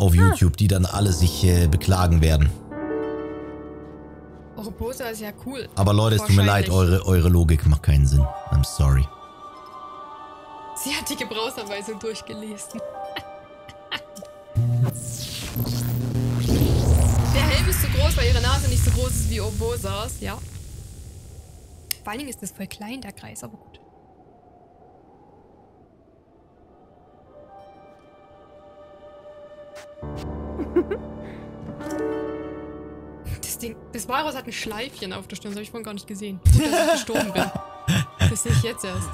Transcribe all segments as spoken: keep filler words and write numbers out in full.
auf YouTube, die dann alle sich äh, beklagen werden. Urbosa ist ja cool. Aber Leute, es tut mir leid, eure, eure Logik macht keinen Sinn. I'm sorry. Sie hat die Gebrauchsanweisung durchgelesen. Der Helm ist zu groß, weil ihre Nase nicht so groß ist wie Urbosas, ja. Vor allen Dingen ist das voll klein, der Kreis, aber gut. Das Ding, das Walross hat ein Schleifchen auf der Stirn, das habe ich vorhin gar nicht gesehen. Gut, dass ich gestorben bin. Das sehe ich jetzt erst.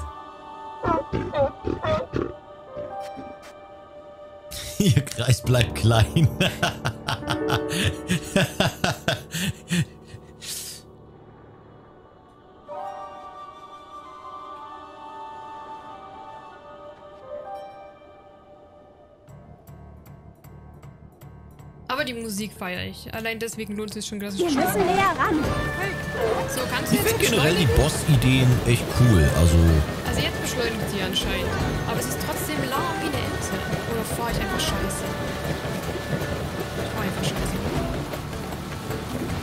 Ihr Kreis bleibt klein. Aber die Musik feiere ich. Allein deswegen lohnt es sich schon klassisch. Wir müssen näher ran. So, kannst du ich finde generell die Boss-Ideen echt cool. Also, also jetzt beschleunigt sie anscheinend. Aber es ist trotzdem lahm wie eine Ente. Oder fahre ich einfach scheiße? Ich fahre einfach scheiße.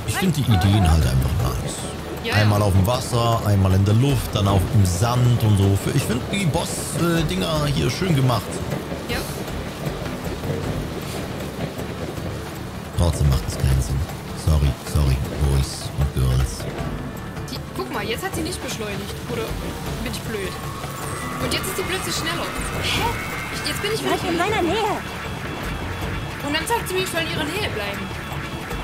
Ich finde die Ideen halt einfach nice. Ja, einmal ja. auf dem Wasser, einmal in der Luft, dann auf dem Sand und so. Ich finde die Boss-Dinger hier schön gemacht. Ja. Trotzdem macht es keinen Sinn. Sorry, sorry, Boys und Girls. Die, guck mal, jetzt hat sie nicht beschleunigt. Oder bin ich blöd? Und jetzt ist sie plötzlich schneller. Hä? Ich, jetzt bin ich gleich in meiner Nähe. Und dann sagt sie mir, ich soll in ihrer Nähe bleiben.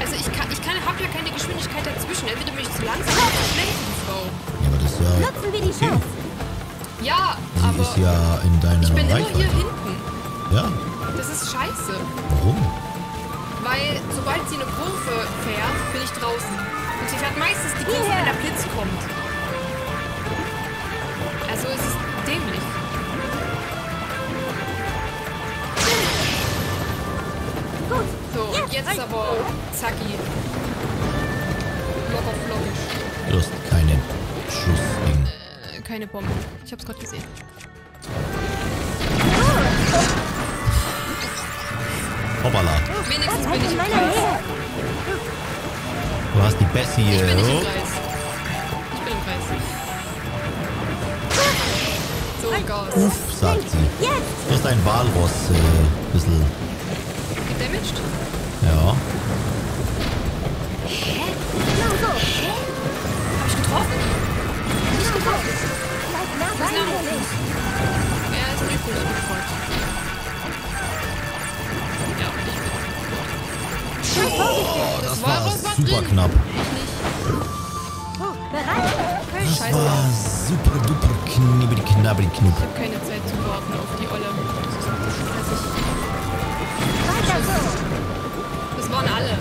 Also ich kann, ich kann, habe ja keine Geschwindigkeit dazwischen. Entweder bin ich zu langsam oder zu schnell, die Frau. Ja, aber das ist ja... Nutzen wir die Chance. Ja, sie aber... ist ja in deiner ich bin immer Reichweite. Hier hinten. Ja. Das ist scheiße. Warum? Weil, sobald sie eine Kurve fährt, bin ich draußen. Und sie fährt meistens die Kurve, wenn der Blitz kommt. Also es ist dämlich. Gut. So, ja, jetzt ist aber zacki. Locker flockisch. Du hast keine Schussding. Äh, keine Bombe. Ich hab's gerade gesehen. Hoppala. Wenigstens bin ich im Kreis. Du hast die Bessie. Ich bin nicht im Kreis. Ich bin im Kreis. So, Gott. Uff, sagt sie. Du hast ein Walross, äh, ein bisschen... gedamaged? Ja. Hä? Genau so. Hab ich getroffen? Hab ich getroffen? Was ist noch nicht? Er ist nicht gut angefolgt. Oh, das, das war, war super drin. Knapp. Das Scheiße. War super duper knibbelig knabbelig knipp. Ich hab keine Zeit zu warten auf die Olle. Das ist ein bisschen stressig. Das waren alle.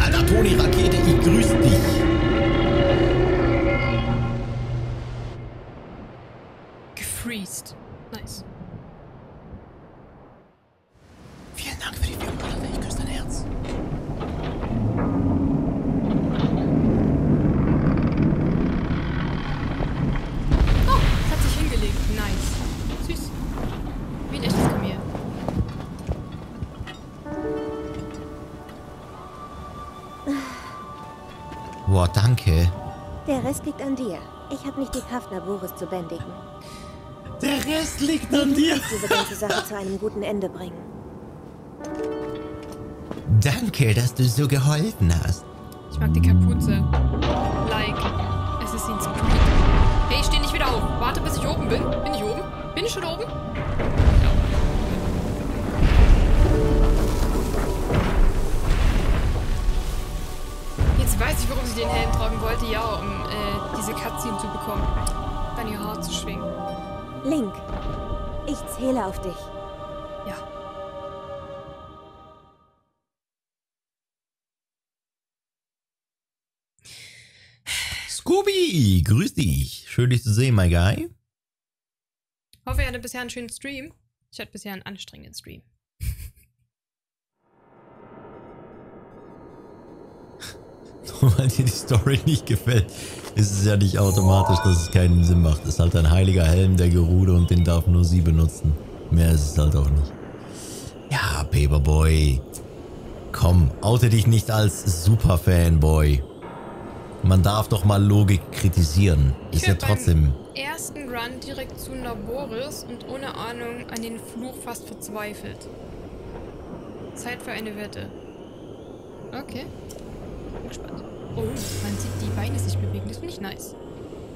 Danke. Alter Toni Rakete, ich grüß dich. Gefreezed. Nice. Vielen Dank für die Wirbelwelle, ich küsse dein Herz. Oh, es hat sich hingelegt. Nice. Süß. Wie ein echtes Kamel. Boah, danke. Der Rest liegt an dir. Ich habe nicht die Kraft, Naboris zu bändigen. Der Rest liegt an dir. Du musst diese ganze Sache zu einem guten Ende bringen. Danke, dass du so geholfen hast. Ich mag die Kapuze. Like. Assassin's Creed. Hey, ich steh nicht wieder auf. Warte, bis ich oben bin. Bin ich oben? Bin ich schon oben? Jetzt weiß ich, warum sie den Helm tragen wollte. Ja, um äh, diese Cutscene zu bekommen. Dann ihr Haar zu schwingen. Link, ich zähle auf dich. Ja. Scooby, grüß dich. Schön, dich zu sehen, my guy. Ich hoffe, ihr hattet bisher einen schönen Stream. Ich hatte bisher einen anstrengenden Stream. Nur weil dir die Story nicht gefällt, ist es ja nicht automatisch, dass es keinen Sinn macht. Es ist halt ein heiliger Helm der Gerudo und den darf nur sie benutzen. Mehr ist es halt auch nicht. Ja, Paperboy. Komm, oute dich nicht als Superfanboy. Man darf doch mal Logik kritisieren. Ist ja trotzdem... ersten Run direkt zu Naboris und ohne Ahnung an den Fluch fast verzweifelt. Zeit für eine Wette. Okay. Bin gespannt. Oh, man sieht die Beine sich bewegen. Das finde ich nice.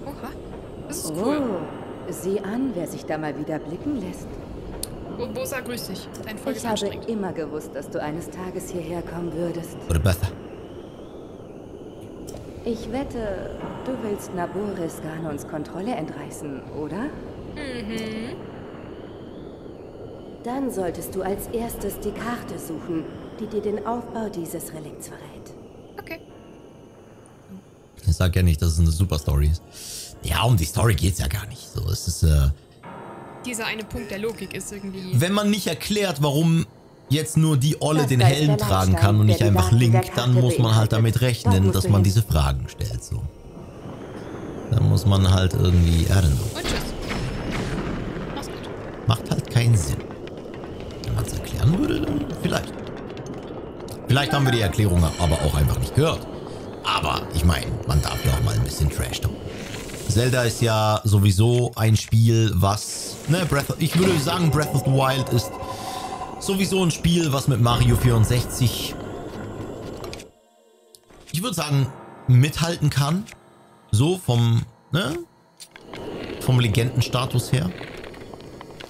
Oha. Das ist cool. Oh, sieh an, wer sich da mal wieder blicken lässt. Urbosa, grüß dich. Dein Volk ist anstrengend. Ich habe immer gewusst, dass du eines Tages hierher kommen würdest. Urbosa. Ich wette, du willst Naboris Ganons Kontrolle entreißen, oder? Mhm. Dann solltest du als erstes die Karte suchen, die dir den Aufbau dieses Relikts verrät. Okay. Ich sag ja nicht, dass es eine super Story ist. Ja, um die Story geht's ja gar nicht. So, es ist, äh... dieser eine Punkt der Logik ist irgendwie... Wenn man nicht erklärt, warum... jetzt nur die Olle den Helm tragen kann und nicht einfach Link, dann muss man halt damit rechnen, dass man diese Fragen stellt, so. Dann muss man halt irgendwie erinnern. Macht halt keinen Sinn. Wenn man es erklären würde, dann vielleicht. Vielleicht haben wir die Erklärung aber auch einfach nicht gehört. Aber, ich meine, man darf ja auch mal ein bisschen Trash tun. Zelda ist ja sowieso ein Spiel, was... ne, Breath of, ich würde sagen, Breath of the Wild ist... sowieso ein Spiel, was mit Mario vierundsechzig, ich würde sagen, mithalten kann. So vom, ne? Vom Legendenstatus her.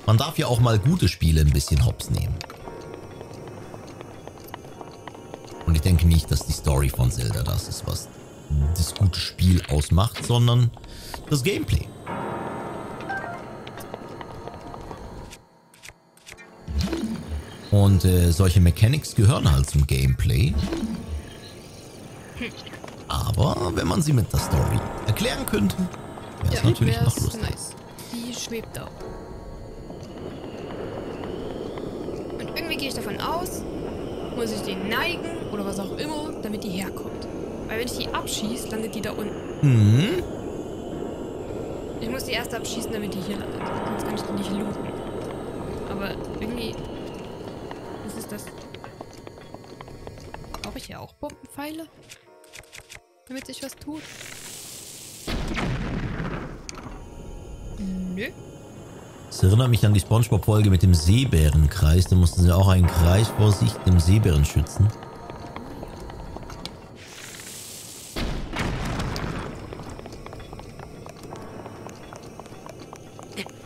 Man darf ja auch mal gute Spiele ein bisschen hops nehmen. Und ich denke nicht, dass die Story von Zelda das ist, was das gute Spiel ausmacht, sondern das Gameplay. Und äh, solche Mechanics gehören halt zum Gameplay. Aber wenn man sie mit der Story erklären könnte, wäre es ja, natürlich noch lustig. Nice. Die schwebt auch. Und irgendwie gehe ich davon aus, muss ich den neigen oder was auch immer, damit die herkommt. Weil wenn ich die abschieße, landet die da unten. Mhm. Ich muss die erst abschießen, damit die hier landet. Sonst kann ich die nicht looten. Aber irgendwie... das. Brauche ich ja auch Bombenpfeile? Damit sich was tut? Nö. Das erinnert mich an die SpongeBob-Folge mit dem Seebärenkreis. Da mussten sie auch einen Kreis vor sich dem Seebären schützen.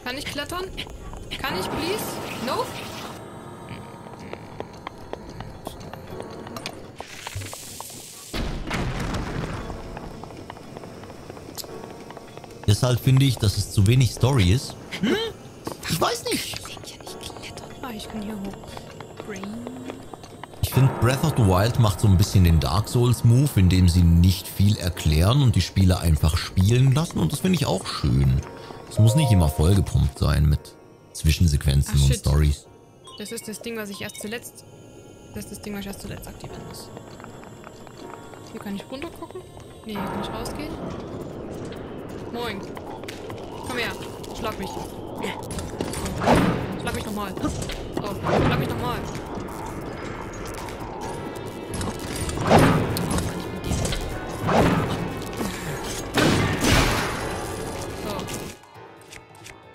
Kann ich klettern? Kann ich, please? No? Deshalb finde ich, dass es zu wenig Story ist. Hm? Ich weiß nicht. Ich finde, Breath of the Wild macht so ein bisschen den Dark Souls-Move, indem sie nicht viel erklären und die Spieler einfach spielen lassen. Und das finde ich auch schön. Es muss nicht immer vollgepumpt sein mit Zwischensequenzen Ach, und shit. Storys. Das ist das Ding, was ich erst zuletzt... Das ist das Ding, was ich erst zuletzt aktivieren muss. Hier kann ich runtergucken. Nee, hier kann ich rausgehen. Moin. Komm her. Schlag mich. Schlag mich nochmal. Oh, schlag mich nochmal. So.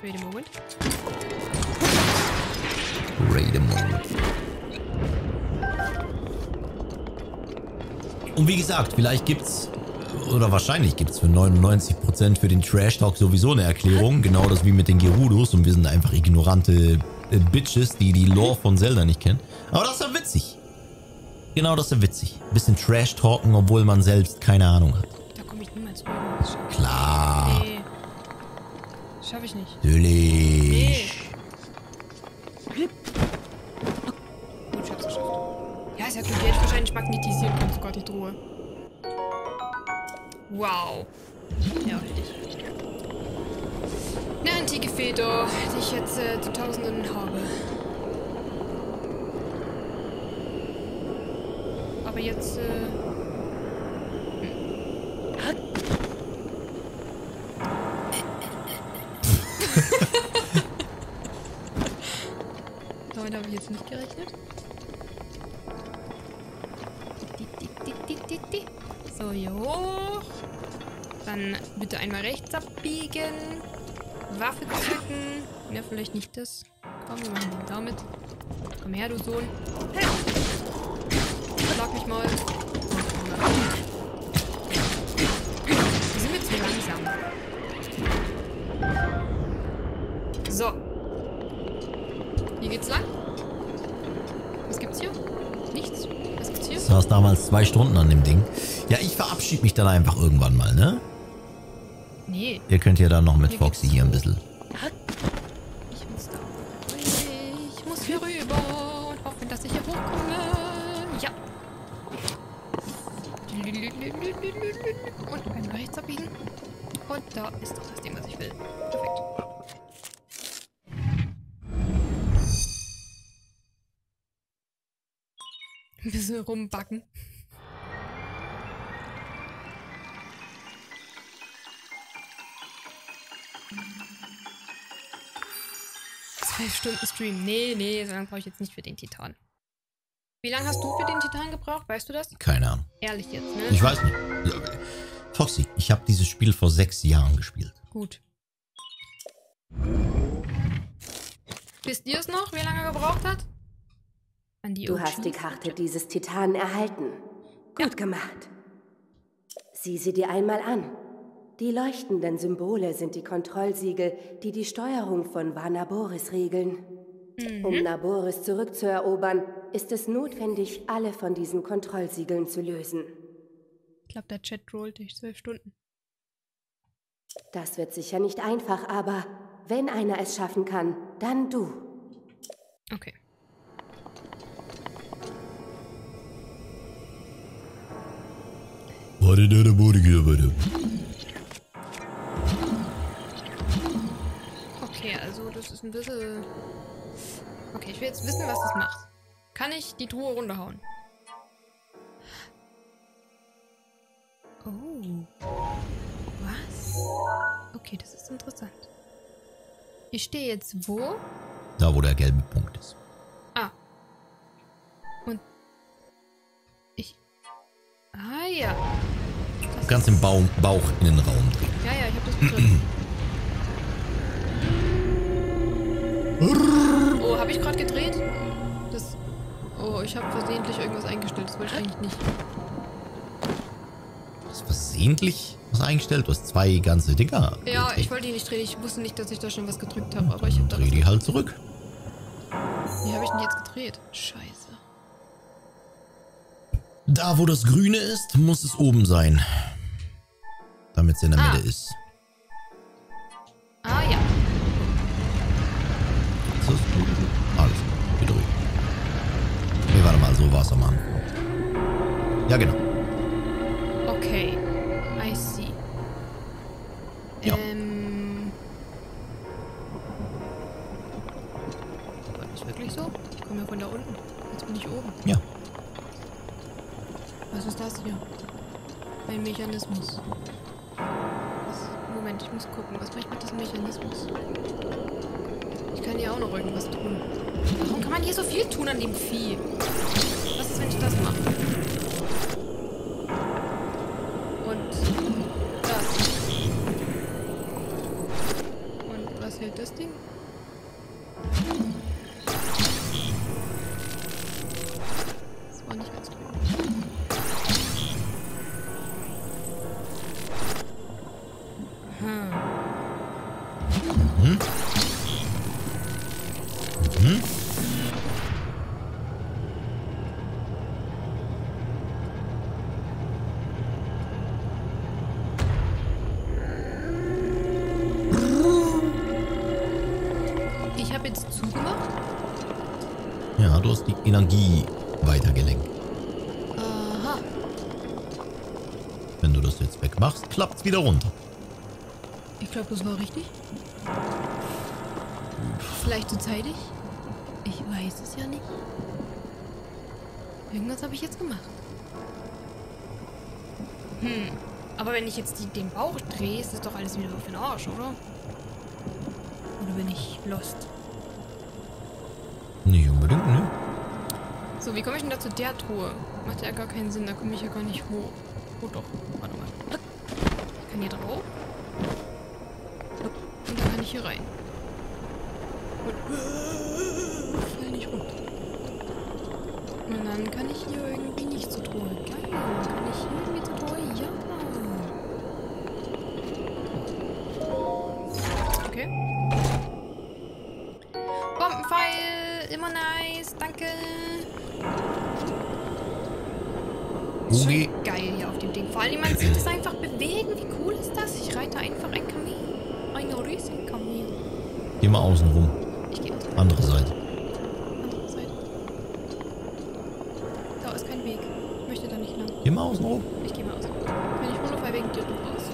Wait a moment. Wait a moment. Und wie gesagt, vielleicht gibt's... oder wahrscheinlich gibt es für neunundneunzig Prozent für den Trash-Talk sowieso eine Erklärung. Genau das wie mit den Gerudos. Und wir sind einfach ignorante äh, Bitches, die die Lore von Zelda nicht kennen. Aber das ist ja witzig. Genau das ist ja witzig. Ein bisschen Trash-Talken, obwohl man selbst keine Ahnung hat. Da komme ich niemals rüber. Klar. Nee. Schaffe ich nicht. Natürlich. Nee. Gut, ich hab's geschafft. Ja, ist ja gut. Die hätte ich wahrscheinlich magnetisiert. Oh Gott, ich drohe. Wow. Ja, richtig. Eine antike Feder, die ich jetzt äh, zu Tausenden habe. Aber jetzt äh, damit habe ich jetzt nicht gerechnet. So, hier hoch. Dann bitte einmal rechts abbiegen. Waffe zücken. Ja, vielleicht nicht das. Komm, wir machen den damit. Komm her, du Sohn. Hey! Schlag mich mal. Wir sind jetzt zu langsam. So. Hier geht's lang. Was gibt's hier? Nichts. Was gibt's hier? Das war damals zwei Stunden an dem Ding. Ja, ich verabschiede mich dann einfach irgendwann mal, ne? Nee. Ihr könnt ja dann noch mit hier Foxy hier ein bisschen. Ich muss da. Ich muss hier rüber und hoffe, dass ich hier hochkomme. Ja. Und einmal rechts abbiegen. Und da ist doch das Ding, was ich will. Perfekt. Ein bisschen rumbacken. Zwei Stunden Stream. Nee, nee, so lange brauche ich jetzt nicht für den Titan. Wie lange hast du für den Titan gebraucht? Weißt du das? Keine Ahnung. Ehrlich jetzt, ne? Ich weiß nicht. Foxy, ich habe dieses Spiel vor sechs Jahren gespielt. Gut. Wisst ihr es noch, wie lange er gebraucht hat? An die du Ocean. Hast die Karte dieses Titanen erhalten. Gut ja. Gemacht. Sieh sie dir einmal an. Die leuchtenden Symbole sind die Kontrollsiegel, die die Steuerung von Naboris regeln. Mhm. Um Naboris zurückzuerobern, ist es notwendig, alle von diesen Kontrollsiegeln zu lösen. Ich glaube, der Chat rollt durch zwölf Stunden. Das wird sicher nicht einfach, aber wenn einer es schaffen kann, dann du. Okay. Warte, der Naboris, das ist ein bisschen... Okay, ich will jetzt wissen, was das macht. Kann ich die Truhe runterhauen? Oh. Was? Okay, das ist interessant. Ich stehe jetzt wo? Da, wo der gelbe Punkt ist. Ah. Und... Ich... Ah, ja. Du kannst den Bauch in den Raum drehen. Ja, ja, ich habe das begriffen. Oh, habe ich gerade gedreht? Das. Oh, ich habe versehentlich irgendwas eingestellt. Das wollte ich eigentlich nicht. Du hast versehentlich was eingestellt? Du hast zwei ganze Dinger. Ja, gedreht. Ich wollte die nicht drehen. Ich wusste nicht, dass ich da schon was gedrückt habe. Aber ich habe da. Dreh die halt zurück. Wie habe ich denn jetzt gedreht? Scheiße. Da, wo das Grüne ist, muss es oben sein. Damit es in der ah. Mitte ist. Ah, ja. Alles gedrückt. Nee, warte mal, so war es am Anfang. Ja, genau. Okay. I see. Ja. Ähm. War das wirklich so? Ich komme ja von da unten. Jetzt bin ich oben. Ja. Was ist das hier? Ein Mechanismus. Was? Moment, ich muss gucken. Was mache ich mit diesem Mechanismus? Ich kann hier auch noch irgendwas tun. Warum kann man hier so viel tun an dem Vieh? Was ist, wenn ich das mache? Und das. Und was hält das Ding? Das war nicht ganz gut. Hm. Mhm. Hm? Ich habe jetzt zugemacht. Ja, du hast die Energie weitergelenkt. Aha. Wenn du das jetzt wegmachst, klappt's wieder runter. Ich glaube, das war richtig. Vielleicht zu zeitig. Ich weiß es ja nicht. Irgendwas habe ich jetzt gemacht. Hm. Aber wenn ich jetzt die, den Bauch drehe, ist das doch alles wieder auf den Arsch, oder? Oder bin ich lost? Nicht unbedingt. So, wie komme ich denn da zu der Truhe? Macht ja gar keinen Sinn, da komme ich ja gar nicht hoch. Oh doch, warte mal. Ich kann hier drauf. Und dann kann ich hier rein. Und ich fall nicht runter. Und dann kann ich hier irgendwie nicht zur Truhe. Geil, kann ich hier irgendwie zur Truhe? Ja. Okay. Bombenpfeil, immer nice, danke. Schon geil hier auf dem Ding. Vor allem, man sieht es einfach bewegen. Wie cool ist das? Ich reite einfach ein Kamel. Ein riesen Kamel. Geh mal außen rum. Ich geh außen rum. Andere Seite. Andere Seite. Da ist kein Weg. Ich möchte da nicht lang. Geh mal außen rum. Ich geh mal außen rum. Wenn ich wundervoll wegen dir raus.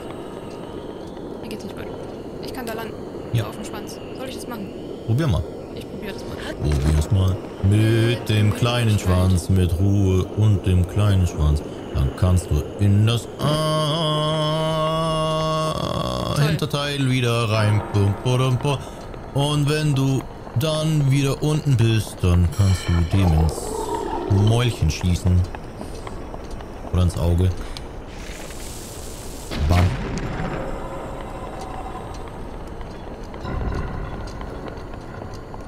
Mir geht's nicht gut. Ich kann da landen. Ja. Auf dem Schwanz. Soll ich das machen? Probier mal. Ich probier das mal. Probier das mal. Mit dem kleinen Schwanz, mit Ruhe und dem kleinen Schwanz. Dann kannst du in das A Hinterteil wieder rein. Und wenn du dann wieder unten bist, dann kannst du dem ins Mäulchen schießen. Oder ins Auge. Bam.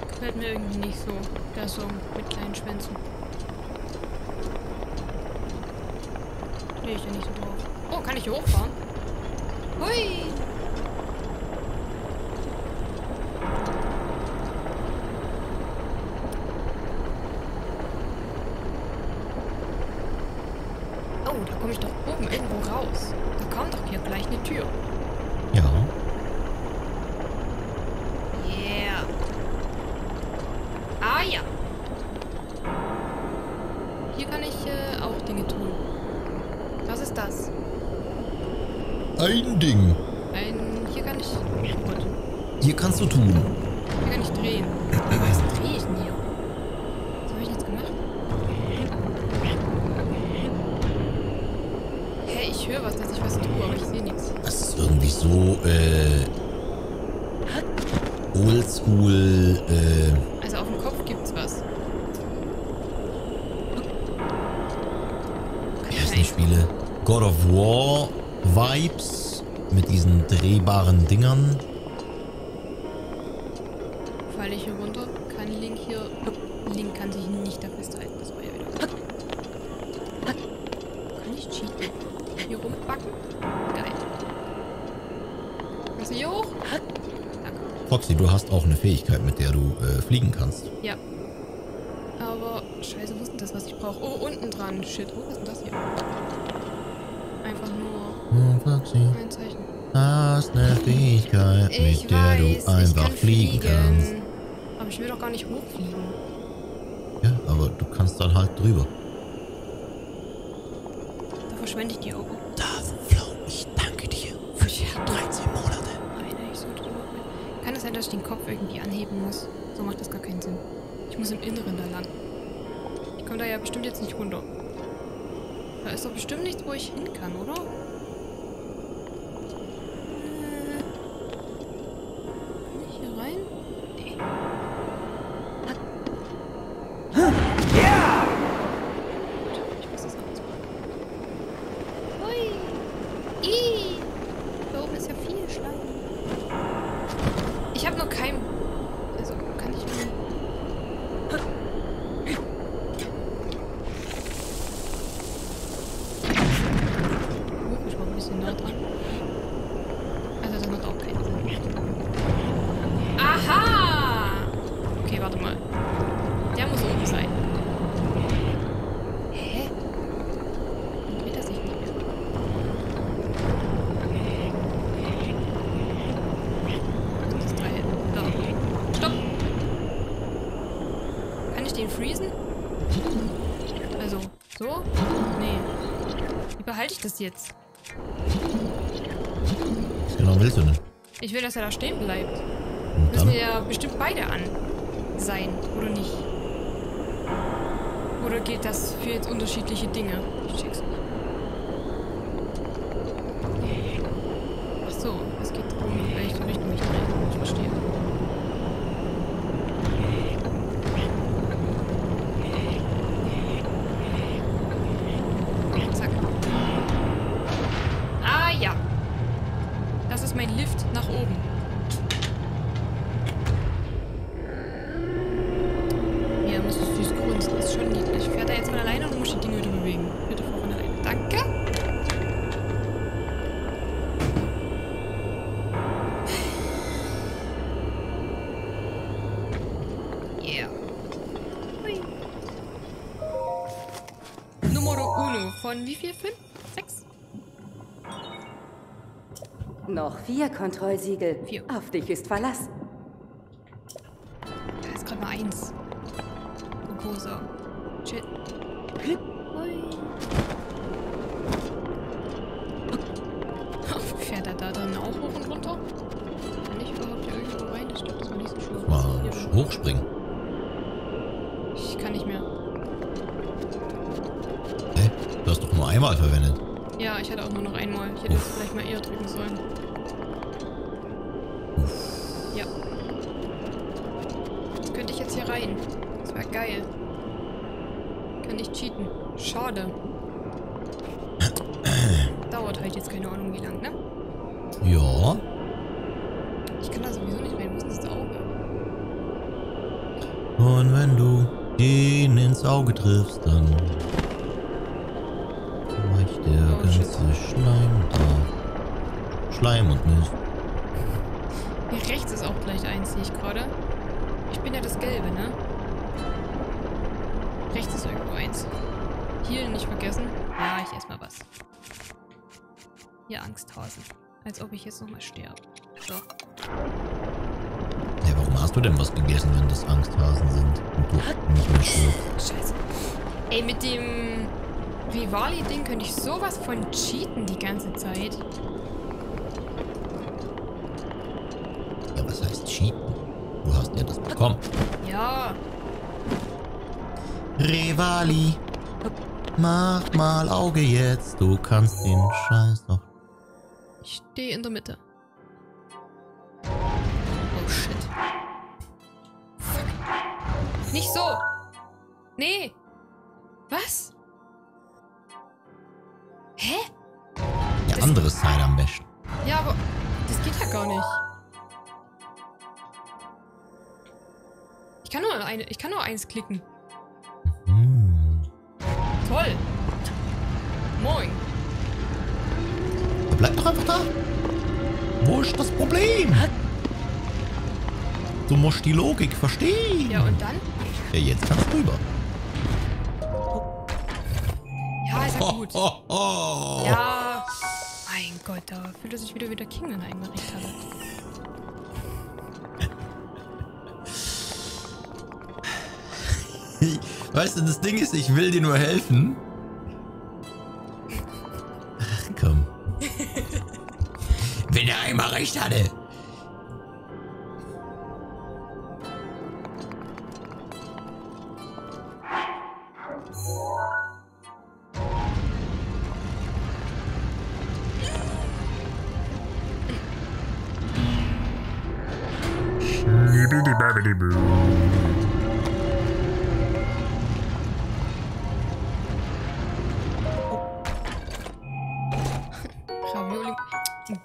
Gefällt mir irgendwie nicht so. Das so mit kleinen Schwänzen. Stehe ich ja nicht so drauf. Oh, kann ich hier hochfahren? Hui! Oh, da komme ich doch oben irgendwo raus. Da kommt doch hier gleich eine Tür. Ja. Yeah. Ah ja. Hier kann ich äh, auch Dinge tun. Was ist das? Ein Ding. Ein, hier kann ich... Gut. Hier kannst du tun. Hier kann ich drehen. Was drehe ich denn hier? Was habe ich jetzt gemacht? Hä, hey, ich höre was, dass ich was tue, aber ich sehe nichts. Das ist irgendwie so, äh... oldschool, äh... God of War Vibes mit diesen drehbaren Dingern. Falle ich hier runter? Kann Link hier... Link kann sich nicht da festhalten. Das war ja wieder... Kann ich cheaten? Hier rumbacken? Geil. Kannst du hier hoch? Danke. Foxy, du hast auch eine Fähigkeit, mit der du äh, fliegen kannst. Ja. Aber... Scheiße, wo ist denn das, was ich brauche? Oh, unten dran. Shit, wo ist denn das hier? Einfach nur ein Zeichen. Hast eine Fähigkeit, mit der du einfach fliegen kannst. Aber ich will doch gar nicht hochfliegen. Ja, aber du kannst dann halt drüber. Da verschwende ich die Augen. Da, Flo, ich danke dir für die dreizehn Monate. Nein, ich so drüber. Kann es sein, dass ich den Kopf irgendwie anheben muss? So macht das gar keinen Sinn. Ich muss im Inneren da lang. Ich komme da ja bestimmt jetzt nicht runter. Da ist doch bestimmt nichts, wo ich hin kann, oder? Kann ich hier rein? Nee. Ja! Ich muss das alles machen. Hui! Ih! Da oben ist ja viel Schleim. Ich habe nur kein... Also, kann ich nur... Halte ich das jetzt? Was genau willst du denn? Ich will, dass er da stehen bleibt. Müssen wir ja bestimmt beide an sein, oder nicht? Oder geht das für jetzt unterschiedliche Dinge? Ich check's nicht. Ach so, es geht darum, weil ich so richtig mich drehe. Ich verstehe. Von wie viel? Fünf? Sechs? Noch vier Kontrollsiegel. Vier. Auf dich ist Verlass. Da ist gerade mal eins. Urbosa. Shit. Fährt er da dann auch hoch und runter? Kann ich überhaupt hier irgendwo rein? Ich glaube, das war nicht so schön. Mal hochspringen. Ich kann nicht mehr. Hä? Du hast doch nur einmal verwendet. Ja, ich hatte auch nur noch einmal. Ich hätte Uff. vielleicht mal eher drücken sollen. Uff. Ja. Das könnte ich jetzt hier rein. Das wäre geil. Kann ich cheaten. Schade. Dauert halt jetzt keine Ahnung wie lang, ne? Ja. Ich kann da sowieso nicht rein, muss ins Auge. Und wenn du den ins Auge triffst, dann reicht der oh, ganze Schleim da. Schleim und Mist. Hier rechts ist auch gleich eins, sehe ich gerade. Ich bin ja das Gelbe, ne? Rechts ist irgendwo eins. Hier nicht vergessen. Ja, ich esse mal was. Hier Angsthasen. Als ob ich jetzt nochmal sterbe. So. Ja, warum hast du denn was gegessen, wenn das Angsthasen sind? Und du nicht mehr stirbst? Scheiße. Ey, mit dem Revali-Ding könnte ich sowas von cheaten die ganze Zeit. Ja, was heißt cheaten? Du hast ja das bekommen. Ja. Revali. Mach mal Auge jetzt, du kannst den Scheiß noch. Ich stehe in der Mitte. Oh shit. Fuck. Nicht so! Nee! Was? Hä? Der das andere Side am besten. Ja, aber das geht ja gar nicht. Ich kann nur eine, ich kann nur eins klicken. Toll! Moin! Bleib doch einfach da! Wo ist das Problem? Du musst die Logik verstehen! Ja, und dann? Ja, jetzt kannst du rüber. Ja, ist ja gut. Oh, oh, oh. Ja! Mein Gott, da fühlt er sich wieder wieder King, wenn er eingerichtet hat. Weißt du, das Ding ist, ich will dir nur helfen. Ach komm. Wenn er einmal recht hatte.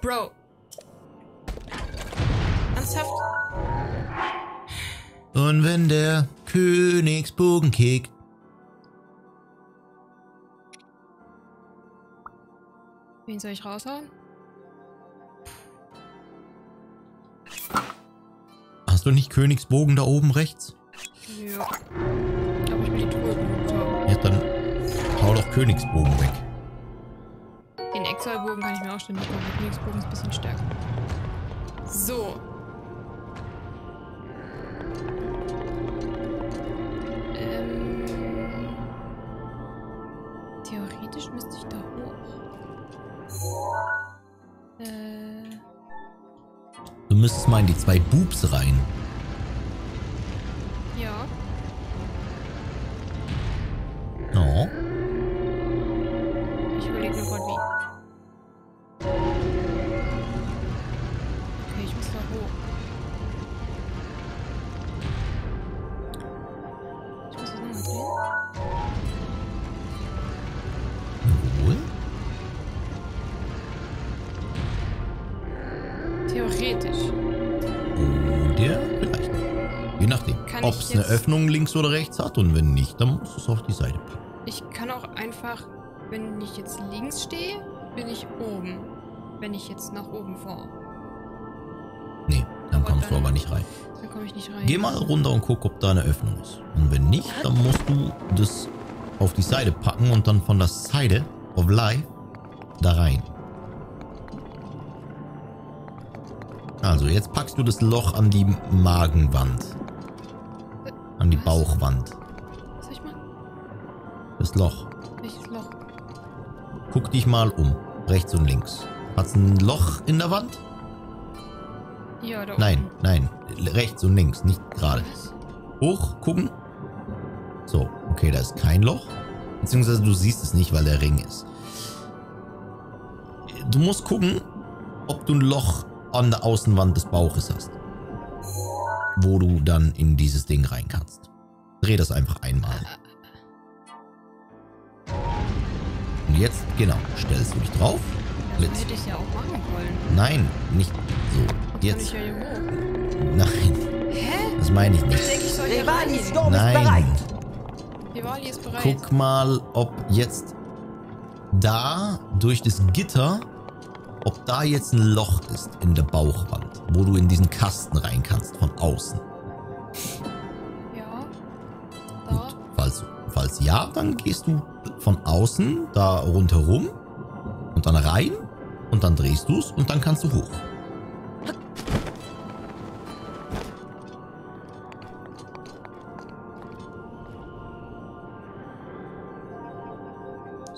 Bro. Ernsthaft? Und wenn der Königsbogen kickt. Wen soll ich raushauen? Hast du nicht Königsbogen da oben rechts? Ja. Aber ich will die Truhe geholt haben. Ja, dann hau doch Königsbogen weg. Den Exalbogen kann ich mir auch stellen. Der Königsbogen ist ein bisschen stärker. So. Ähm. Theoretisch müsste ich da hoch. Äh. Du müsstest mal in die zwei Boobs rein. Ja. Oh. Ich überlege mir gerade wie. Ob es eine Öffnung links oder rechts hat und wenn nicht, dann musst du es auf die Seite packen. Ich kann auch einfach, wenn ich jetzt links stehe, bin ich oben. Wenn ich jetzt nach oben fahre. Nee, dann aber kommst dann, du aber nicht rein. Dann komme ich nicht rein. Geh mal runter und guck, ob da eine Öffnung ist. Und wenn nicht, dann musst du das auf die Seite packen und dann von der Seite of Life da rein. Also, jetzt packst du das Loch an die Magenwand. An die Was? Bauchwand. Was soll ich machen? Das Loch. Welches Loch? Guck dich mal um. Rechts und links. Hat's ein Loch in der Wand? Ja, da Nein, oben. nein. Rechts und links, nicht gerade. Hoch, gucken. So, okay, da ist kein Loch. Beziehungsweise du siehst es nicht, weil der Ring ist. Du musst gucken, ob du ein Loch an der Außenwand des Bauches hast. Wo du dann in dieses Ding rein kannst. Dreh das einfach einmal. Und jetzt, genau, stellst du dich drauf. Blitz. Hätte ich ja auch machen wollen. Nein, nicht so. Jetzt. Nein. Hä? Das meine ich nicht. Revali ist bereit. Revali ist bereit. Guck mal, ob jetzt da durch das Gitter, ob da jetzt ein Loch ist in der Bauchwand, wo du in diesen Kasten rein kannst von außen. Ja. Da. Gut, falls, falls ja, dann gehst du von außen da rundherum und dann rein und dann drehst du es und dann kannst du hoch.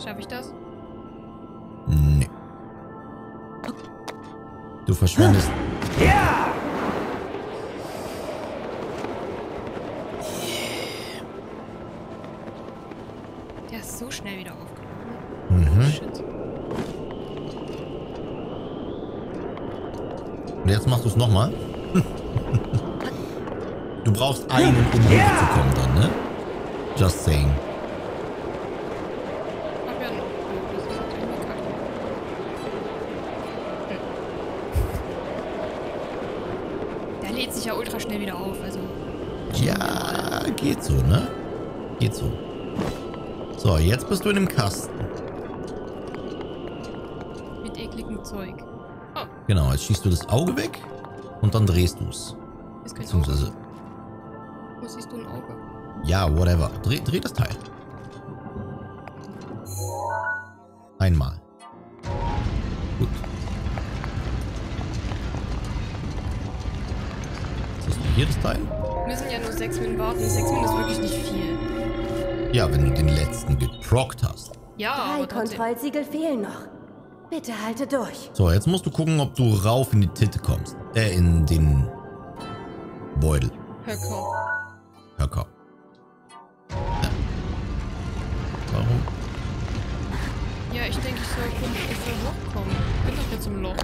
Schaffe ich das? Nee. Du verschwindest. Ja! Der ist so schnell wieder aufgenommen. Mhm. Shit. Und jetzt machst du es nochmal. Du brauchst einen, um hochzukommen dann, ne? Just saying. Ja, ultra schnell wieder auf, also. Ja, geht so, ne? Geht so. So, jetzt bist du in dem Kasten. Mit ekligem Zeug. Oh. Genau, jetzt schießt du das Auge weg und dann drehst du es. Beziehungsweise. Wo siehst du ein Auge? Ja, whatever. Dreh, dreh das Teil. Einmal. Gut. Jedes Teil. Wir müssen ja nur sechs Minuten warten. sechs Minuten ist wirklich nicht viel. Ja, wenn du den letzten geprockt hast. Ja, drei Kontrollsiegel fehlen noch. Bitte halte durch. So, jetzt musst du gucken, ob du rauf in die Titte kommst. Äh, in den Beutel. Höcker. Höcker. Ja. Warum? Ja, ich denke, ich soll hochkommen. kommen. Ich bin doch jetzt im Loch.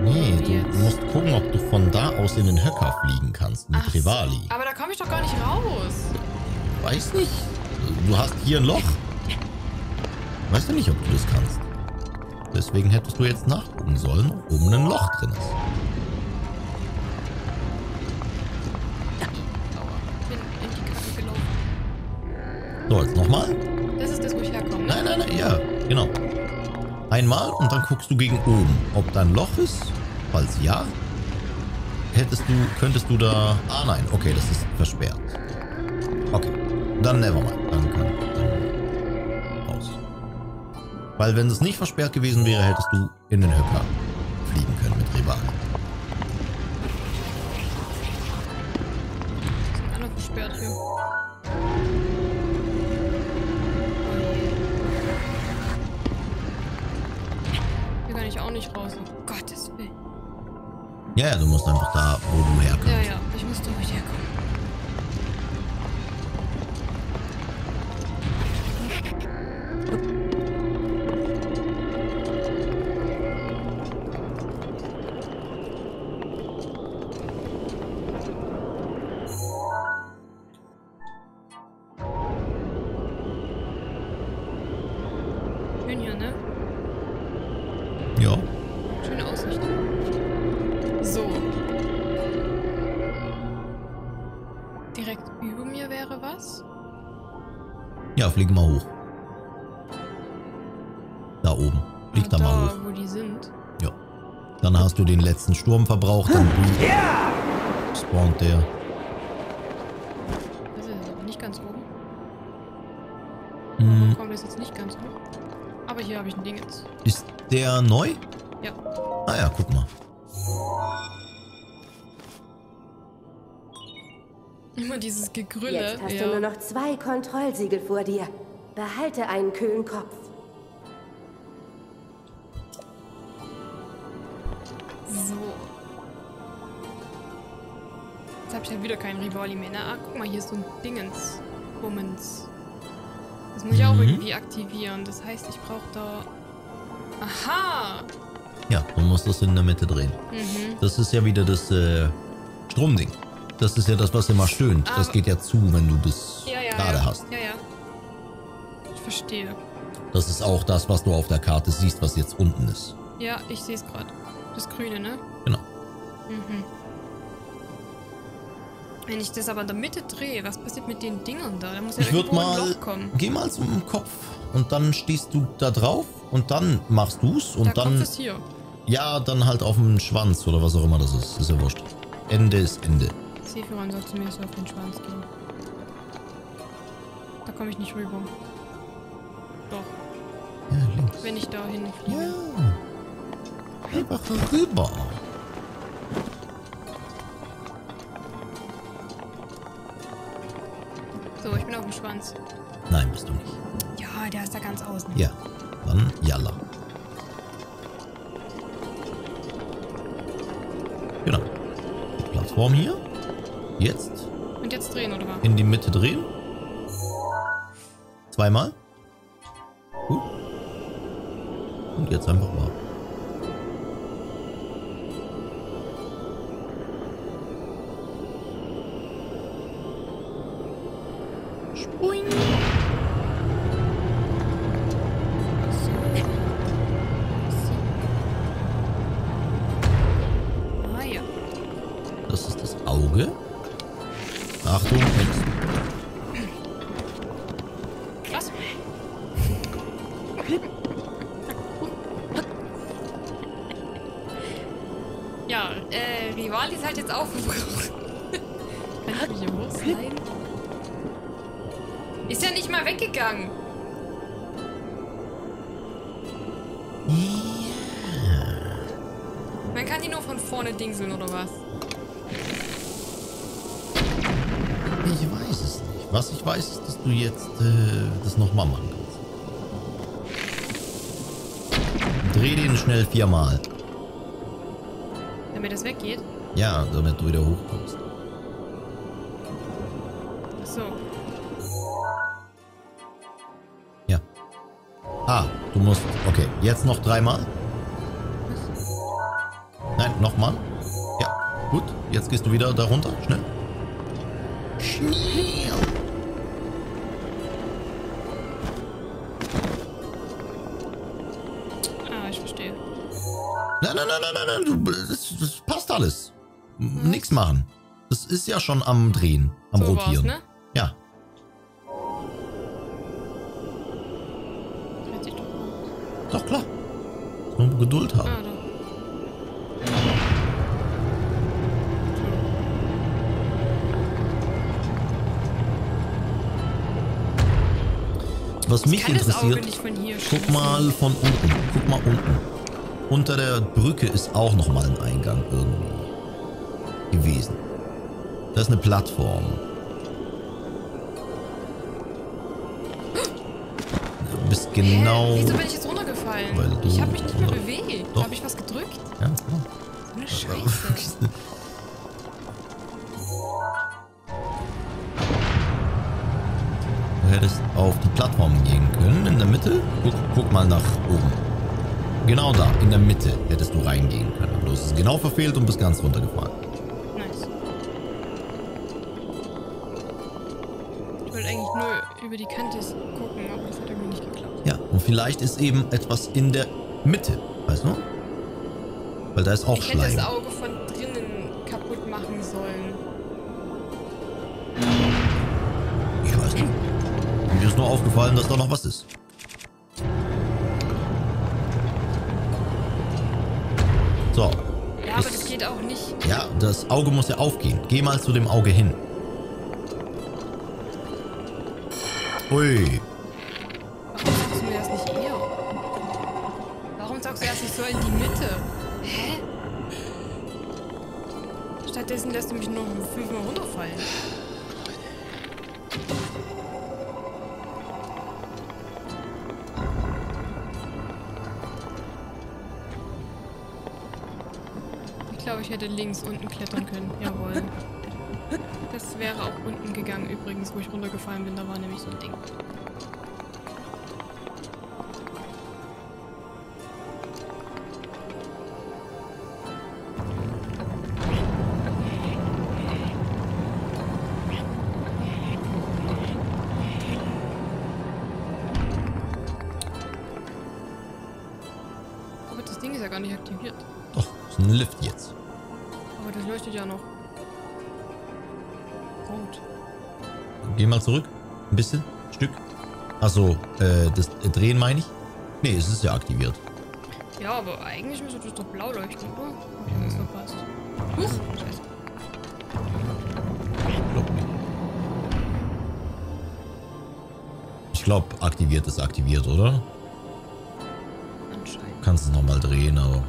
Nee, du jetzt. musst gucken, ob du von da aus in den Höcker fliegen kannst mit Ach, Revali. Aber da komme ich doch gar nicht raus. Weiß nicht. Du hast hier ein Loch. Weißt du nicht, ob du das kannst. Deswegen hättest du jetzt nachgucken sollen, ob oben ein Loch drin ist. Ich bin in die Kacke gelaufen. So, jetzt nochmal. Das ist das, wo ich herkomme. Nein, nein, nein, ja, genau. Einmal und dann guckst du gegen oben, ob da ein Loch ist. Falls ja, hättest du, könntest du da... Ah nein, okay, das ist versperrt. Okay, dann nevermind. Dann kann dann raus. Weil wenn es nicht versperrt gewesen wäre, hättest du in den Höcker fliegen können mit Revali. Sind alle versperrt hier. Auch nicht raus, um Gottes Willen. Ja, du musst einfach da, wo du herkommst. Ja, ja, ich muss da, wo ich herkomme. Schön hier, ne? Ja. Schöne Aussicht. So. Direkt über mir wäre was? Ja, flieg mal hoch. Da oben. Flieg Ach, da, da mal hoch. Wo die sind. Ja. Dann hast du den letzten Sturm verbraucht. Dann ja. spawnt der. Das ist aber nicht ganz oben. Mhm. Komm, das ist jetzt nicht ganz gut. Aber hier habe ich ein Ding jetzt. Ist der neu? Ja. Ah ja, guck mal. Immer dieses Gegrülle. Jetzt hast ja. du nur noch zwei Kontrollsiegel vor dir. Behalte einen kühlen Kopf. So. Jetzt habe ich halt wieder keinen Revali mehr. Na, ah, guck mal, hier ist so ein Dingens. Bummens. Das muss ich mhm. auch irgendwie aktivieren. Das heißt, ich brauche da... Aha! Ja, man muss das in der Mitte drehen. Mhm. Das ist ja wieder das äh, Stromding. Das ist ja das, was immer stöhnt. Aber das geht ja zu, wenn du das ja, ja, gerade ja. hast. Ja, ja. Ich verstehe. Das ist auch das, was du auf der Karte siehst, was jetzt unten ist. Ja, ich sehe es gerade. Das Grüne, ne? Genau. Mhm. Wenn ich das aber in der Mitte drehe, was passiert mit den Dingern da? Da muss ja ich irgendwo mal, ein Loch kommen. Geh mal zum Kopf und dann stehst du da drauf und dann machst du's und der dann... Kopf ist hier. Ja, dann halt auf dem Schwanz oder was auch immer das ist. Ist ja wurscht. Ende ist Ende. Seeführer soll zumindest auf den Schwanz gehen. Da komme ich nicht rüber. Doch. Ja, links. Wenn ich da hinfliege. Ja. Einfach rüber. So, ich bin auf dem Schwanz. Nein, bist du nicht. Ja, der ist da ganz außen. Ja. Dann Jalla. Genau. Plattform hier. Jetzt. Und jetzt drehen, oder was? In die Mitte drehen. Zweimal. Gut. Und jetzt einfach mal. Spring. Ah ja. Das ist das Auge. Achtung, krass. Ja, äh, Revali ist halt jetzt aufgebraucht. Kann ich mich im Bus sein? Ist ja nicht mal weggegangen. Man kann die nur von vorne dingseln, oder was? Ich weiß es nicht. Was ich weiß, ist, dass du jetzt äh, das nochmal machen kannst. Dreh den schnell viermal. Damit das weggeht? Ja, damit du wieder hochkommst. Ach so. Ja. Ah, du musst... Okay, jetzt noch dreimal. Nein, nochmal. Ja, gut. Jetzt gehst du wieder da runter. Schnell. Schnell. Ah, ich verstehe. Nein, nein, nein, nein, nein, du, das, das passt alles. Hm. Nichts machen. Das ist ja schon am Drehen, am so Rotieren. Ne? Ja. Das hört sich doch gut. Doch, klar. Nur Geduld haben. Ah, Was mich kann interessiert, das Auge nicht von guck mal von unten, guck mal unten. Unter der Brücke ist auch nochmal ein Eingang irgendwie gewesen. Da ist eine Plattform. Du bist genau... Hä? Wieso bin ich jetzt runtergefallen? Weil du ich habe mich nicht mehr bewegt. Habe ich was gedrückt? Ja, klar. So eine Scheiße. Du hättest auf die Plattform gehen können, in der Mitte. Guck, guck mal nach oben. Genau da, in der Mitte hättest du reingehen können. Aber du hast es genau verfehlt und bist ganz runtergefahren. Nice. Ich wollte eigentlich nur über die Kante gucken, aber das hat irgendwie nicht geklappt. Ja, und vielleicht ist eben etwas in der Mitte, weißt du? Weil da ist auch Schleim. Ich hätte das Auge von drinnen kaputt machen sollen. Ich weiß nicht. Mir ist nur aufgefallen, dass da noch was ist. So. Ja, das, aber das geht auch nicht. Ja, das Auge muss ja aufgehen. Geh mal zu dem Auge hin. Ui. Stattdessen lässt du mich nur fünfmal runterfallen. Ich glaube, ich hätte links unten klettern können. Jawohl. Das wäre auch unten gegangen übrigens, wo ich runtergefallen bin. Da war nämlich so ein Ding. Lift jetzt. Aber das leuchtet ja noch. Gut. Geh mal zurück. Ein bisschen. Ein Stück. Achso, äh, das Drehen meine ich. Nee, es ist ja aktiviert. Ja, aber eigentlich müsste das doch blau leuchten, oder? Wenn das noch passt. Huch! Scheiße. Ich glaube nicht. Ich glaube, aktiviert ist aktiviert, oder? Anscheinend. Kannst es nochmal drehen, aber...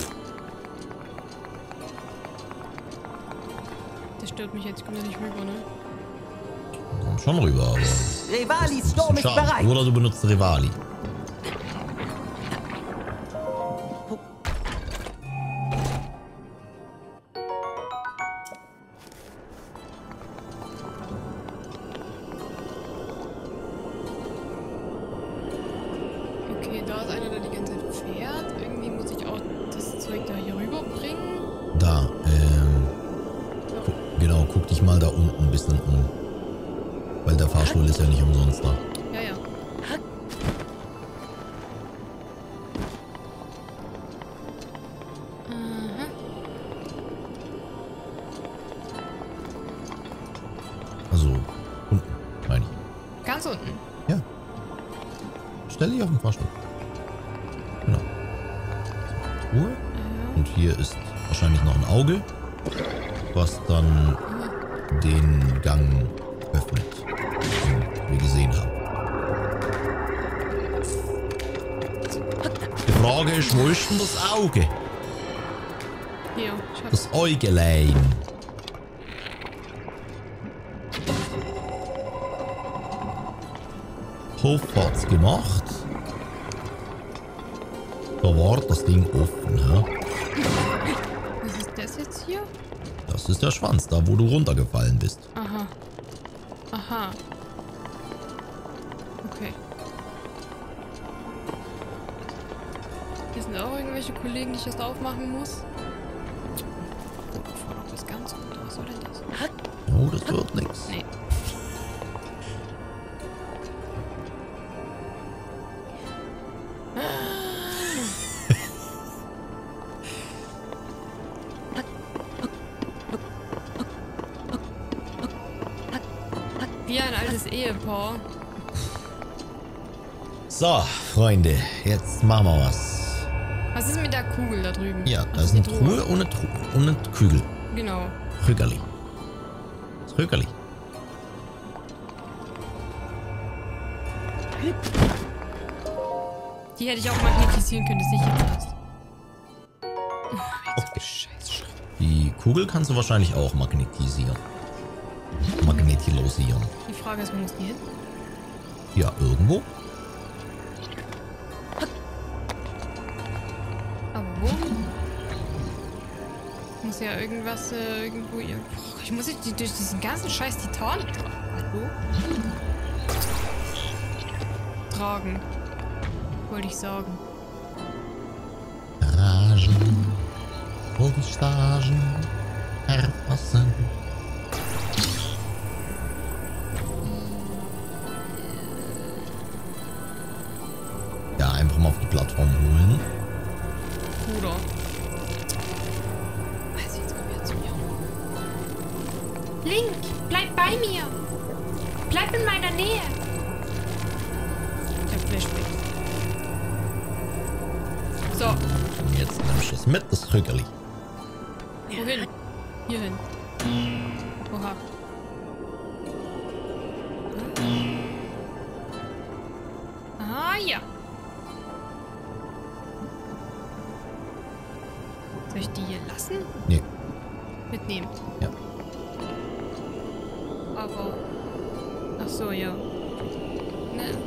Stört mich jetzt, ich komme ja nicht rüber, ne? Komm schon rüber, aber... Revali Storm ist bereit! Oder du benutzt Revali. Okay, da ist einer, der die ganze Zeit fährt. Irgendwie muss ich auch das Zeug da hier rüberbringen. Da, ähm... Genau, guck dich mal da unten ein bisschen um. Weil der Fahrstuhl ist ja nicht umsonst da. Ja, ja. Also, unten, meine ich. Ganz unten? Ja. Stell dich auf den Fahrstuhl. Genau. Ruhe. Und hier ist wahrscheinlich noch ein Auge, was dann den Gang öffnet, den wir gesehen haben. Die Frage ist, wo ist denn das Auge? Hier, ich hab's. Das Äugelein. Hoffwart's gemacht. Da war das Ding offen, hä? Was ist das jetzt hier? Das ist der Schwanz, da wo du runtergefallen bist. Aha. Aha. Okay. Hier sind auch irgendwelche Kollegen, die ich das aufmachen muss. Gut, ich fahre doch das ganz gut. Was soll denn das? Oh, das wird nichts. Nee. So, Freunde, jetzt machen wir was. Was ist mit der Kugel da drüben? Ja, da ist eine Truhe ohne ohne Kugel. Genau. Rückerli. Rückerli. Die hätte ich auch magnetisieren können, dass ich jetzt passt. Oh, Scheiße. Die Kugel kannst du wahrscheinlich auch magnetisieren. Magnetisieren. Die Frage ist, wo muss die hin? Ja, irgendwo. Aber wo? Muss ja irgendwas äh, irgendwo ihr. Ich muss jetzt die, durch diesen ganzen Scheiß die Tarn tra tragen. Wollte ich sagen. Ragen. Volksragen. Erfassen. Mal auf die Plattform holen. Bruder. Also jetzt komm her zu mir. Link, bleib bei mir. Bleib in meiner Nähe. Ich hab Flashback. So. Und jetzt nimm ich das mit, das Rückerli. Wohin? Hierhin. Oha. Ah ja. Soll ich die hier lassen? Nee. Mitnehmen? Ja. aber... Ach so, ja. Ne.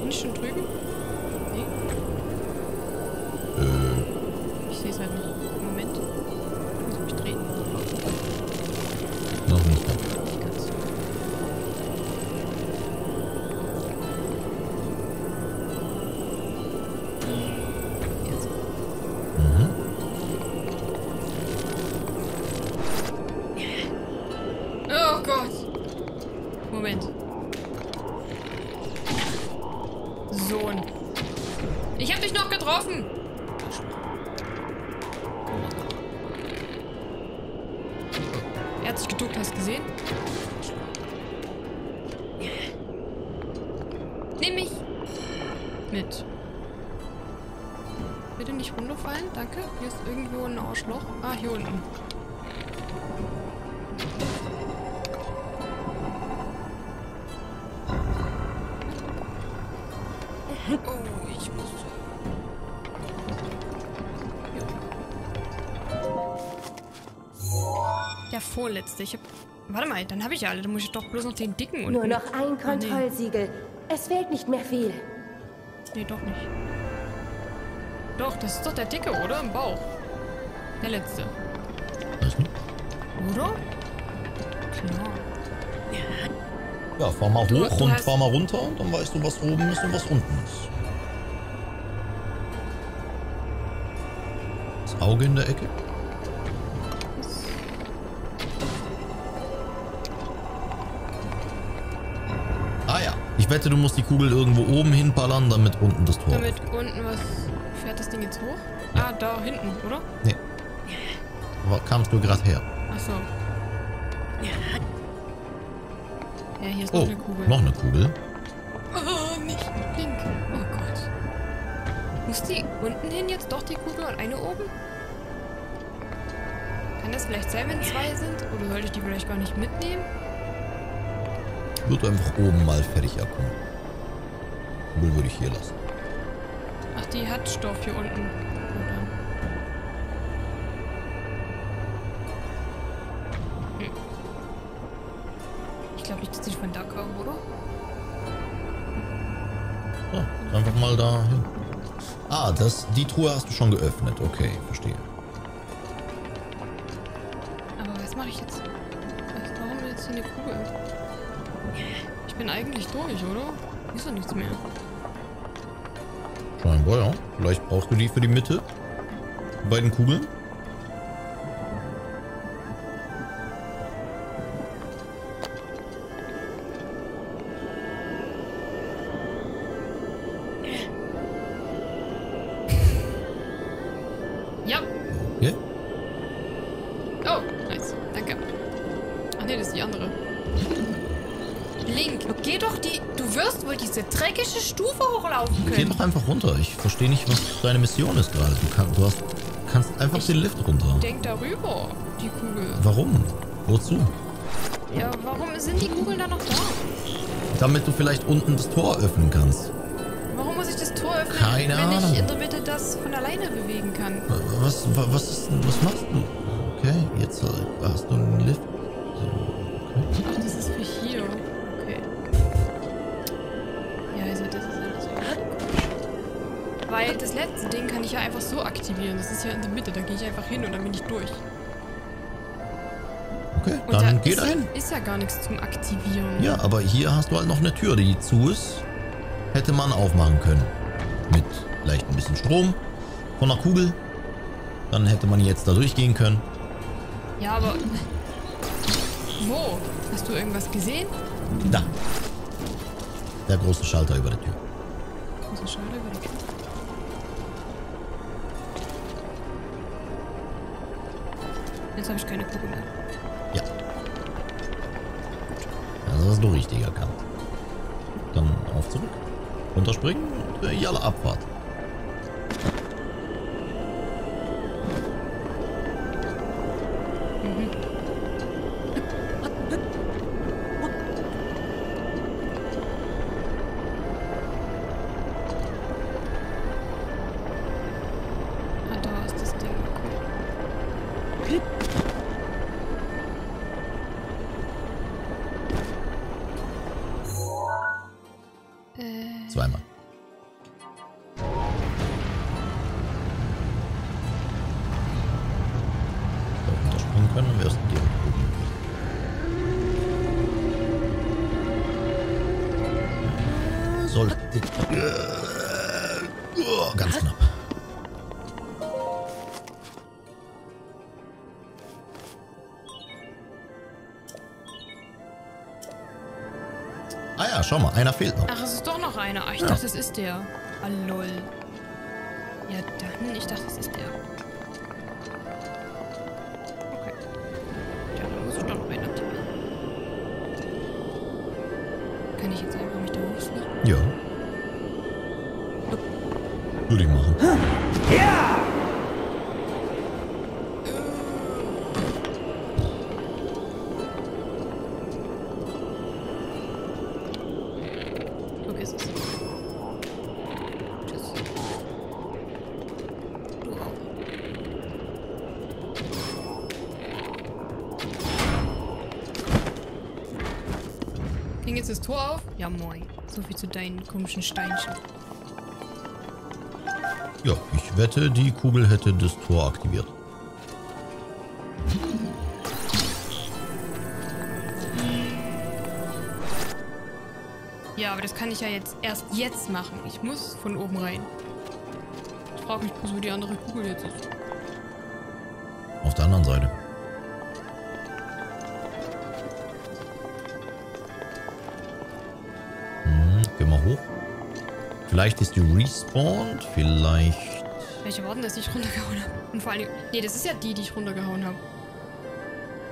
Bin ich schon drüben? Nee. Äh. Ich sehe es halt nicht. Moment. Ich muss mich drehen. Noch nicht. Vorletzte. Ich hab... Warte mal, dann habe ich ja alle. Dann muss ich doch bloß noch den dicken und... Nur noch ein Kontrollsiegel. Ah, nee. Es fehlt nicht mehr viel. Nee, doch nicht. Doch, das ist doch der dicke, oder? Im Bauch. Der letzte. Oder? Klar. Ja, fahr mal du, hoch du und fahr mal runter und dann weißt du, was oben ist und was unten ist. Das Auge in der Ecke. Ich wette, du musst die Kugel irgendwo oben hinballern, damit unten das Tor. Damit unten was... Fährt das Ding jetzt hoch? Ja. Ah, da hinten, oder? Nee. Aber kamst du gerade her. Ach so. Ja, hier ist oh, noch eine Kugel. noch eine Kugel. Oh, nicht Link. Oh Gott. Muss die unten hin jetzt doch die Kugel und eine oben? Kann das vielleicht sein, wenn zwei sind? Oder sollte ich die vielleicht gar nicht mitnehmen? Würde einfach oben mal fertig abkommen. Müll würde ich hier lassen. Ach, die hat Stoff hier unten. Oder? Hm. Ich glaube nicht, dass die von da kam, oder? So, einfach mal da hin. Ah, das, die Truhe hast du schon geöffnet. Okay, verstehe. Aber was mache ich jetzt? Warum wir jetzt hier eine Kugel? Ich bin eigentlich durch, oder? Ist doch nichts mehr. Scheinbar, ja. Vielleicht brauchst du die für die Mitte. Die beiden Kugeln. Ja. Okay. Oh, nice. Danke. Ach nee, das ist die andere. Link, geh doch die... Du wirst wohl diese dreckige Stufe hochlaufen können. Geh doch einfach runter. Ich verstehe nicht, was deine Mission ist gerade. Du, kann, du hast, kannst einfach ich den Lift runter. Denk darüber, die Kugel. Warum? Wozu? Ja, warum sind die Kugeln dann noch da? Damit du vielleicht unten das Tor öffnen kannst. Warum muss ich das Tor öffnen, Keine wenn Ahnung. ich in der Mitte das von alleine bewegen kann? Was, was, was, ist, was machst du? Okay, jetzt hast du einen Lift. Okay. Ach, das ist für hier. Weil das letzte Ding kann ich ja einfach so aktivieren. Das ist ja in der Mitte. Da gehe ich einfach hin und dann bin ich durch. Okay, und dann da geh da hin. Ist ja gar nichts zum Aktivieren. Ja, aber hier hast du halt noch eine Tür, die zu ist. Hätte man aufmachen können. Mit vielleicht ein bisschen Strom von einer Kugel. Dann hätte man jetzt da durchgehen können. Ja, aber... Wo? Hast du irgendwas gesehen? Da. Der große Schalter über der Tür. Der große Schalter über der Tür? Jetzt habe ich keine Kugel mehr. Ja. Also hast du richtig erkannt. Dann auf zurück. Runterspringen und äh, jalla Abfahrt. Mhm. Äh. Zweimal. Können wir erst den gucken. Sollte. Oh, ganz knapp. Ah ja, schau mal, einer fehlt noch. Ach, es ist doch noch einer. Ich ja. dachte, es ist der. Ah, lol. Ja, dann, ich dachte, es ist der. Ja. Würde ich machen. Ja! Okay, ist es. Tschüss. Du auch. Ging jetzt das Tor auf? Ja, moin. So viel zu deinen komischen Steinchen. Ja, ich wette, die Kugel hätte das Tor aktiviert. Ja, aber das kann ich ja jetzt erst jetzt machen. Ich muss von oben rein. Ich frage mich, wo die andere Kugel jetzt ist. Auf der anderen Seite. Hoch. Vielleicht ist die respawned, vielleicht... Welche war denn das, die ich runtergehauen habe? Und vor allem... Nee, das ist ja die, die ich runtergehauen habe.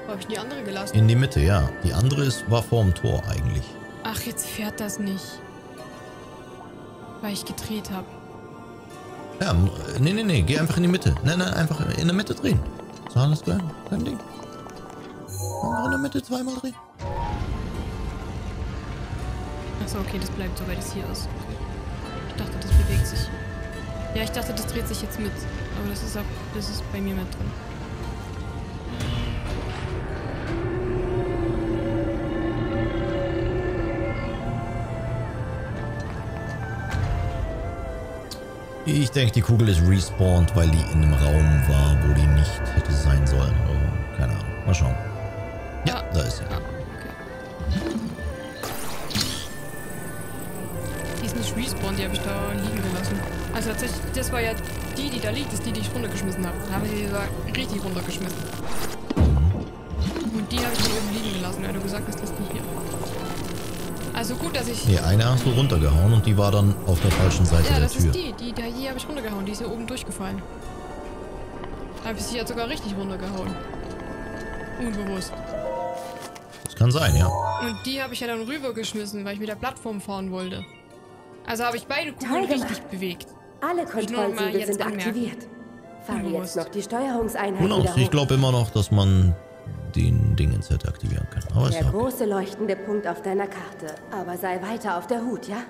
Wo habe ich die andere gelassen? In die Mitte, ja. Die andere ist, war vorm Tor eigentlich. Ach, jetzt fährt das nicht. Weil ich gedreht habe. Ja, nee, nee, nee. Geh einfach in die Mitte. Nein, nein, einfach in der Mitte drehen. So, alles klar. Kein Ding. Einfach in der Mitte zweimal drehen. Achso, okay, das bleibt so, weil das hier ist. Okay. Ich dachte, das bewegt sich. Ja, ich dachte, das dreht sich jetzt mit. Aber das ist, auch, das ist bei mir mit drin. Ich denke, die Kugel ist respawned, weil die in einem Raum war, wo die nicht hätte sein sollen. Oder? Keine Ahnung. Mal schauen. Ja, ja. Da ist sie. Ja. Respawn, die habe ich da liegen gelassen. Also tatsächlich, das war ja die, die da liegt, ist die, die ich runtergeschmissen habe. Da habe ich die da richtig runtergeschmissen. Und die habe ich da oben liegen gelassen, weil du gesagt hast, das ist nicht hier. Also gut, dass ich... Nee, eine hast du runtergehauen und die war dann auf der falschen Seite der Tür. Ja, das ist die. Die, die habe ich runtergehauen, die ist hier oben durchgefallen. Da habe ich sie ja sogar richtig runtergehauen. Unbewusst. Das kann sein, ja. Und die habe ich ja dann rübergeschmissen, weil ich mit der Plattform fahren wollte. Also habe ich beide Kugeln richtig bewegt. Alle Kontrollsiegel sind aktiviert. Fahr jetzt noch die Steuerungseinheit wieder hoch. Ich glaube immer noch, dass man den Dingens hätte aktivieren können. Aber der große leuchtende Punkt auf deiner Karte. Aber sei weiter auf der Hut, ja?